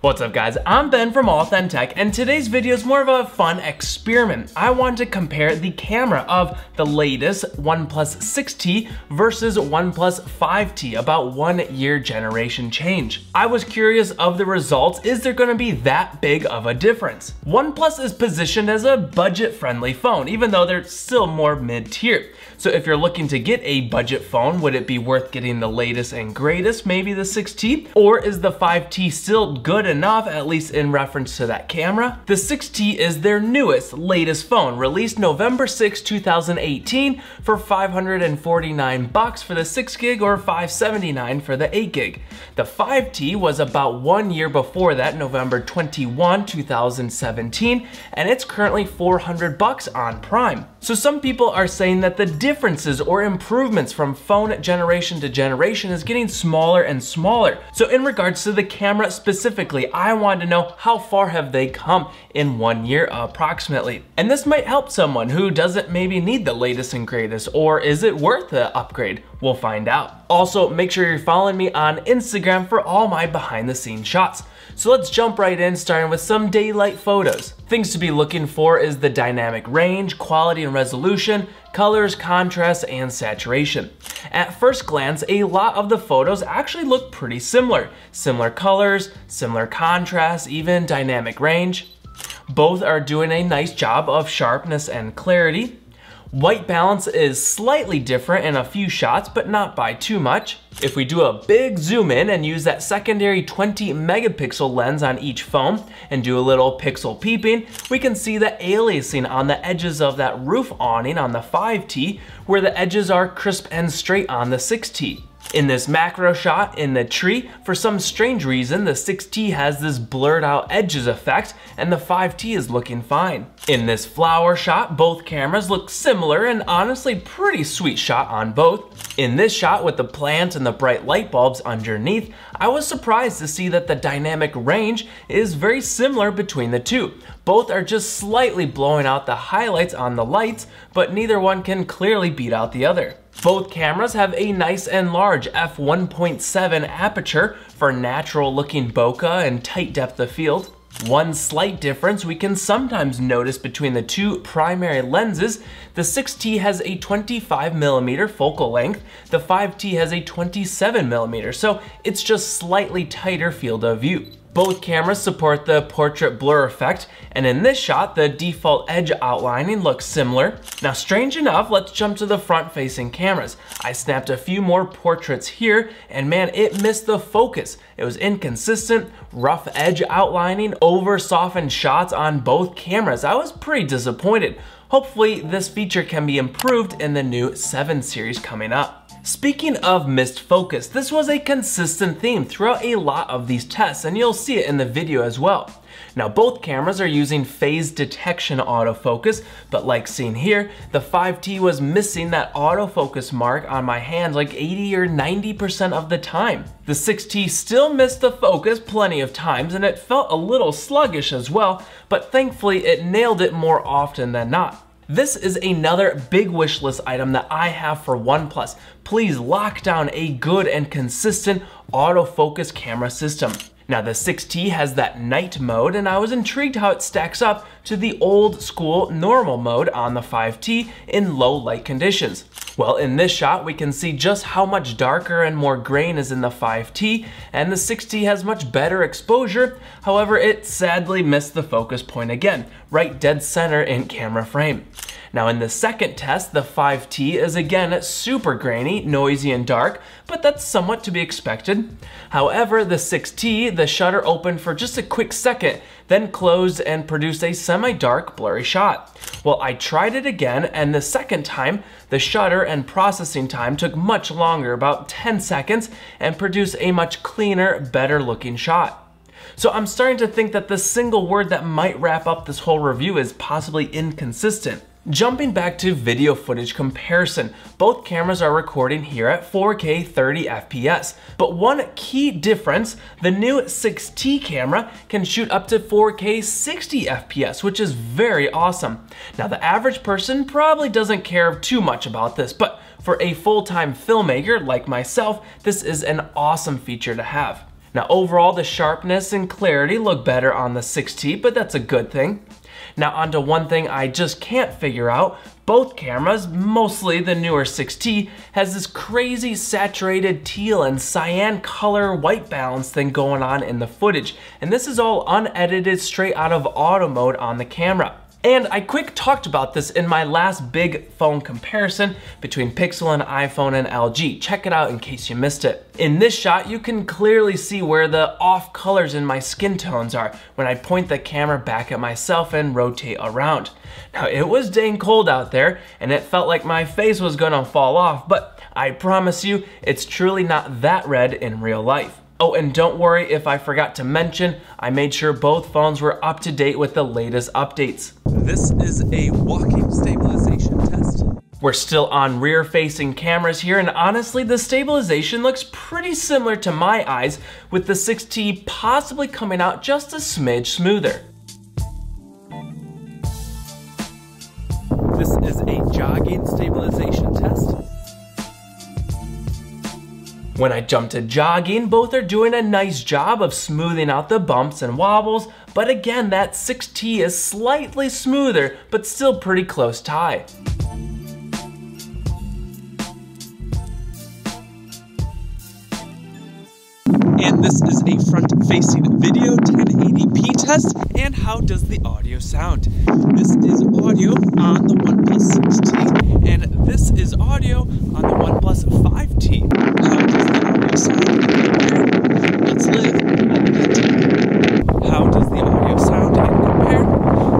What's up guys, I'm Ben from Authentech, and today's video is more of a fun experiment. I want to compare the camera of the latest OnePlus 6T versus OnePlus 5T, about 1 year generation change. I was curious of the results. Is there gonna be that big of a difference? OnePlus is positioned as a budget-friendly phone, even though they're still more mid-tier. So if you're looking to get a budget phone, would it be worth getting the latest and greatest, maybe the 6T? Or is the 5T still good enough, at least in reference to that camera? The 6T is their newest, latest phone, released November 6, 2018 for $549 for the 6GB or $579 for the 8GB. The 5T was about 1 year before that, November 21, 2017, and it's currently $400 on Prime. So some people are saying that the differences or improvements from phone generation to generation is getting smaller and smaller. So in regards to the camera specifically, I want to know how far have they come in 1 year approximately. And this might help someone who doesn't maybe need the latest and greatest, or is it worth the upgrade? We'll find out. Also, make sure you're following me on Instagram for all my behind the scenes shots. So let's jump right in, starting with some daylight photos. Things to be looking for is the dynamic range, quality and resolution, colors, contrast, and saturation. At first glance, a lot of the photos actually look pretty similar. Similar colors, similar contrast, even dynamic range. Both are doing a nice job of sharpness and clarity. White balance is slightly different in a few shots, but not by too much. If we do a big zoom in and use that secondary 20 megapixel lens on each phone and do a little pixel peeping, we can see the aliasing on the edges of that roof awning on the 5T, where the edges are crisp and straight on the 6T. In this macro shot in the tree, for some strange reason, the 6T has this blurred out edges effect and the 5T is looking fine. In this flower shot, both cameras look similar and honestly pretty sweet shot on both. In this shot with the plant and the bright light bulbs underneath, I was surprised to see that the dynamic range is very similar between the two. Both are just slightly blowing out the highlights on the lights, but neither one can clearly beat out the other. Both cameras have a nice and large f1.7 aperture for natural looking bokeh and tight depth of field. One slight difference we can sometimes notice between the two primary lenses: the 6T has a 25mm focal length, the 5T has a 27mm, so it's just slightly tighter field of view. Both cameras support the portrait blur effect, and in this shot, the default edge outlining looks similar. Now, strange enough, let's jump to the front-facing cameras. I snapped a few more portraits here, and man, it missed the focus. It was inconsistent, rough edge outlining, over-softened shots on both cameras. I was pretty disappointed. Hopefully, this feature can be improved in the new 7 series coming up. Speaking of missed focus, this was a consistent theme throughout a lot of these tests, and you'll see it in the video as well. Now, both cameras are using phase detection autofocus, but like seen here, the 5T was missing that autofocus mark on my hand like 80 or 90% of the time. The 6T still missed the focus plenty of times, and it felt a little sluggish as well, but thankfully it nailed it more often than not. This is another big wish list item that I have for OnePlus. Please lock down a good and consistent autofocus camera system. Now, the 6T has that night mode, and I was intrigued how it stacks up to the old school normal mode on the 5T in low light conditions. Well, in this shot, we can see just how much darker and more grain is in the 5T, and the 6T has much better exposure. However, it sadly missed the focus point again, right dead center in camera frame. Now, in the second test, the 5T is again super grainy, noisy, and dark, but that's somewhat to be expected. However, the 6T, the shutter opened for just a quick second, then closed and produced a semi-dark, blurry shot. Well, I tried it again, and the second time, the shutter and processing time took much longer, about 10 seconds, and produced a much cleaner, better-looking shot. So I'm starting to think that the single word that might wrap up this whole review is possibly inconsistent. Jumping back to video footage comparison, both cameras are recording here at 4K 30 FPS, but one key difference, the new 6T camera can shoot up to 4K 60 FPS, which is very awesome. Now, the average person probably doesn't care too much about this, but for a full-time filmmaker like myself, this is an awesome feature to have. Now overall, the sharpness and clarity look better on the 6T, but that's a good thing. Now onto one thing I just can't figure out. Both cameras, mostly the newer 6T, has this crazy saturated teal and cyan color white balance thing going on in the footage. And this is all unedited straight out of auto mode on the camera. And I quick talked about this in my last big phone comparison between Pixel and iPhone and LG. Check it out in case you missed it. In this shot, you can clearly see where the off colors in my skin tones are when I point the camera back at myself and rotate around. Now it was dang cold out there and it felt like my face was gonna fall off, but I promise you, it's truly not that red in real life. Oh, and don't worry if I forgot to mention, I made sure both phones were up to date with the latest updates. This is a walking stabilization test. We're still on rear-facing cameras here, and honestly, the stabilization looks pretty similar to my eyes, with the 6T possibly coming out just a smidge smoother. This is a jogging stabilization test. When I jump to jogging, both are doing a nice job of smoothing out the bumps and wobbles, but again, that 6T is slightly smoother, but still pretty close tie. And this is a front-facing video 1080p test, and how does the audio sound? This is audio on the OnePlus 6T, and this is audio on the OnePlus 5T. How does the audio sound? Let's live all Authentech. How does the audio sound and compare?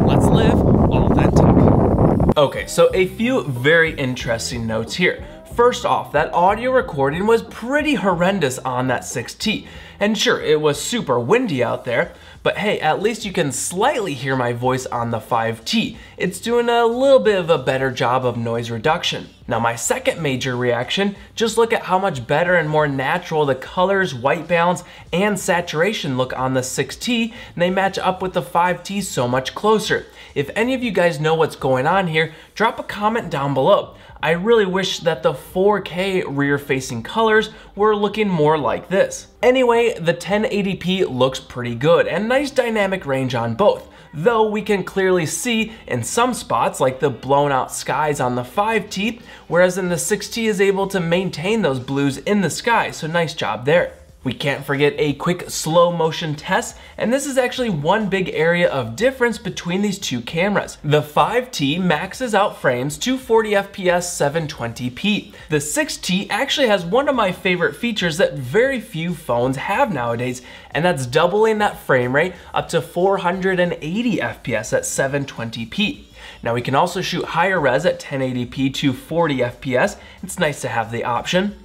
Let's live all Authentech. Okay, so a few very interesting notes here. First off, that audio recording was pretty horrendous on that 6T. And sure, it was super windy out there, but hey, at least you can slightly hear my voice on the 5T. It's doing a little bit of a better job of noise reduction. Now my second major reaction, just look at how much better and more natural the colors, white balance, and saturation look on the 6T, and they match up with the 5T so much closer. If any of you guys know what's going on here, drop a comment down below. I really wish that the 4K rear-facing colors were looking more like this. Anyway, the 1080p looks pretty good and nice dynamic range on both, though we can clearly see in some spots like the blown out skies on the 5T, whereas in the 6T is able to maintain those blues in the sky, so nice job there. We can't forget a quick slow motion test, and this is actually one big area of difference between these two cameras. The 5T maxes out frames 240 FPS 720p. The 6T actually has one of my favorite features that very few phones have nowadays, and that's doubling that frame rate up to 480 FPS at 720p. Now we can also shoot higher res at 1080p 240 FPS. It's nice to have the option.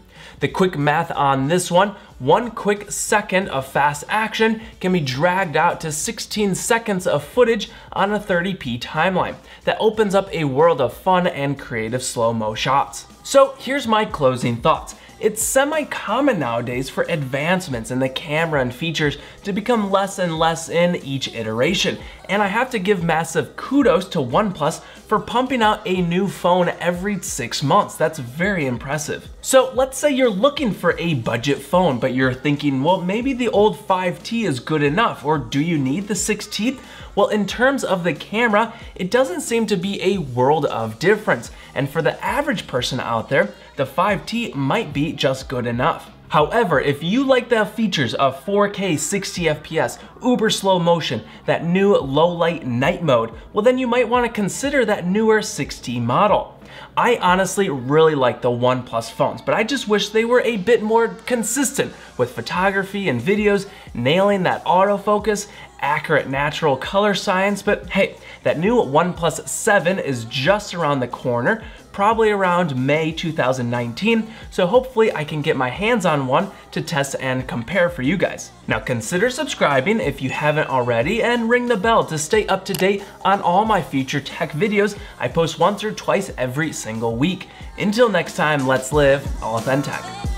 The quick math on this one quick second of fast action can be dragged out to 16 seconds of footage on a 30p timeline. That opens up a world of fun and creative slow-mo shots. So here's my closing thoughts. It's semi-common nowadays for advancements in the camera and features to become less and less in each iteration. And I have to give massive kudos to OnePlus for pumping out a new phone every 6 months. That's very impressive. So let's say you're looking for a budget phone, but you're thinking, well, maybe the old 5T is good enough, or do you need the 6T? Well, in terms of the camera, it doesn't seem to be a world of difference. And for the average person out there, the 5T might be just good enough. However, if you like the features of 4K 60 FPS, uber slow motion, that new low light night mode, well then you might want to consider that newer 6T model. I honestly really like the OnePlus phones, but I just wish they were a bit more consistent with photography and videos, nailing that autofocus, accurate natural color science, but hey, that new OnePlus 7 is just around the corner, probably around May 2019, so hopefully I can get my hands on one to test and compare for you guys. Now consider subscribing if you haven't already, and ring the bell to stay up to date on all my future tech videos. I post once or twice every single week. Until next time, let's live all Authentech.